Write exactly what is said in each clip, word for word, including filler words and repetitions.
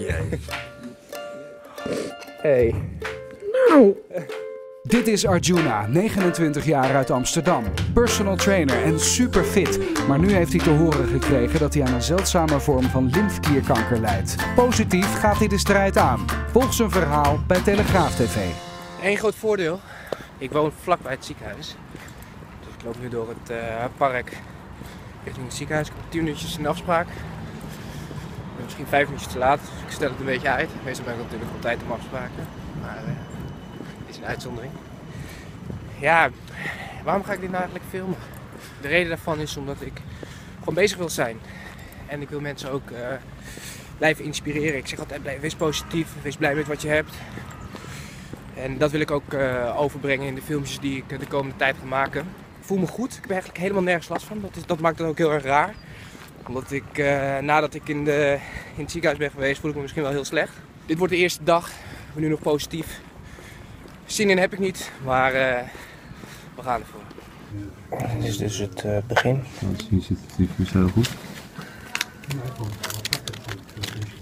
Jezus. Hey. Nou. Dit is Arjuna, negenentwintig jaar uit Amsterdam. Personal trainer en super fit. Maar nu heeft hij te horen gekregen dat hij aan een zeldzame vorm van lymfklierkanker lijdt. Positief gaat hij de strijd aan. Volg zijn verhaal bij Telegraaf T V. Eén groot voordeel. Ik woon vlak bij het ziekenhuis. Dus ik loop nu door het uh, park richting het ziekenhuis. Ik heb tien minuutjes een afspraak. Ik ben misschien vijf minuutjes te laat. Dus ik stel het een beetje uit. Meestal ben ik natuurlijk op tijd om afspraken. Maar uh, dit is een uitzondering. Ja, waarom ga ik dit nou eigenlijk filmen? De reden daarvan is omdat ik gewoon bezig wil zijn. En ik wil mensen ook uh, blijven inspireren. Ik zeg altijd, wees positief. Wees blij met wat je hebt. En dat wil ik ook uh, overbrengen in de filmpjes die ik de komende tijd ga maken. Ik voel me goed. Ik heb eigenlijk helemaal nergens last van. Dat, is, dat maakt het ook heel erg raar. Omdat ik, uh, nadat ik in, de, in het ziekenhuis ben geweest, voel ik me misschien wel heel slecht. Dit wordt de eerste dag. Ik ben nu nog positief. Zin in heb ik niet, maar uh, we gaan ervoor. Ja. Dit is dus het uh, begin. Misschien zit het niet zo goed.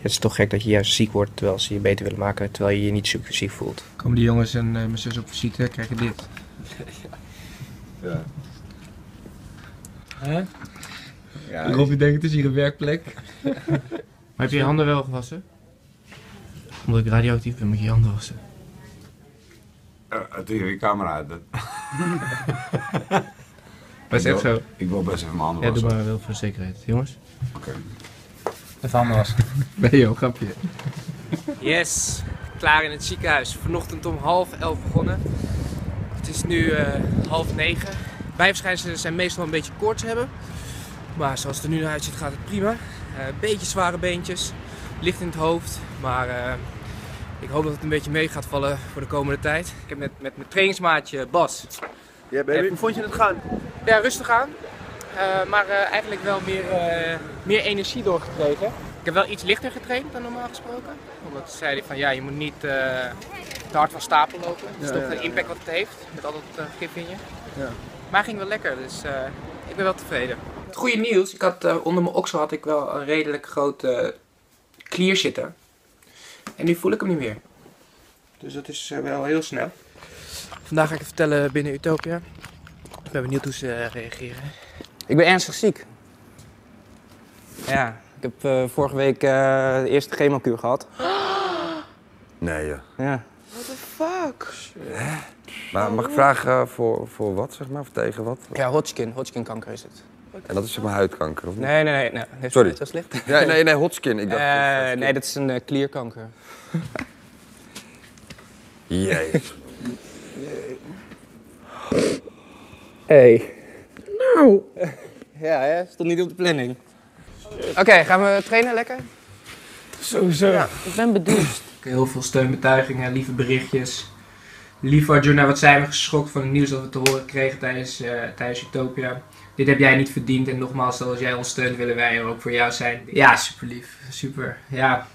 Het is toch gek dat je juist ziek wordt terwijl ze je beter willen maken, terwijl je je niet subversief voelt. Komen die jongens en uh, mijn zus op visite, krijgen dit. Ja. Hè? Ja. Ik hoop je denkt, het is hier een werkplek. Ja. Maar heb je je handen wel gewassen? Omdat ik radioactief ben, moet je je handen wassen. Het is je camera. Dat is echt zo. Ik wil best even mijn handen wassen. Ja, doe maar wel voor zekerheid, jongens. Oké. Okay. Even handen wassen. Nee joh, grapje. Yes, klaar in het ziekenhuis. Vanochtend om half elf begonnen. Het is nu uh, half negen. Bijverschijnselen zijn meestal een beetje koorts hebben. Maar zoals het er nu naar uitziet gaat het prima. Uh, beetje zware beentjes, licht in het hoofd. Maar uh, ik hoop dat het een beetje mee gaat vallen voor de komende tijd. Ik heb net met mijn trainingsmaatje Bas. Ja, baby. Hoe vond je het gaan? Ja, rustig aan. Uh, maar uh, eigenlijk wel meer, uh, meer energie doorgekregen. Ik heb wel iets lichter getraind dan normaal gesproken. Omdat ze zeiden van ja, je moet niet uh, te hard van stapel lopen. Dat is ja, toch ja, de impact ja. wat het heeft. Met al dat uh, gif in je. Ja. Maar ging wel lekker, dus uh, ik ben wel tevreden. Het goede nieuws, ik had, uh, onder mijn oksel had ik wel een redelijk grote uh, klier zitten. En nu voel ik hem niet meer. Dus dat is uh, wel heel snel. Vandaag ga ik het vertellen binnen Utopia. Ik ben benieuwd hoe ze uh, reageren. Ik ben ernstig ziek. Ja, ik heb uh, vorige week uh, de eerste chemokuur gehad. Nee joh. Ja. What the fuck? Ja. Maar mag ik vragen uh, voor, voor wat zeg maar, of tegen wat? Ja, Hodgkin. Hodgkin kanker is het. En dat is zeg maar huidkanker of niet? Nee, nee, nee. nee. nee Sorry. Dat is wel slecht. Ja, nee, nee, Hodgkin. Ik dacht, uh, dat nee, dat is een uh, klierkanker. Jezus. Hey. Nou. Ja, hè? Stond niet op de planning. Oké, okay, gaan we trainen lekker? Sowieso. Ja, ik ben beduusd. Heel veel steunbetuigingen, lieve berichtjes. Lieve Arjuna, wat zijn we geschokt van het nieuws dat we te horen kregen tijdens, uh, tijdens Utopia. Dit heb jij niet verdiend en nogmaals, als jij ons steunt willen wij er ook voor jou zijn. Ja, super lief. Super. Ja.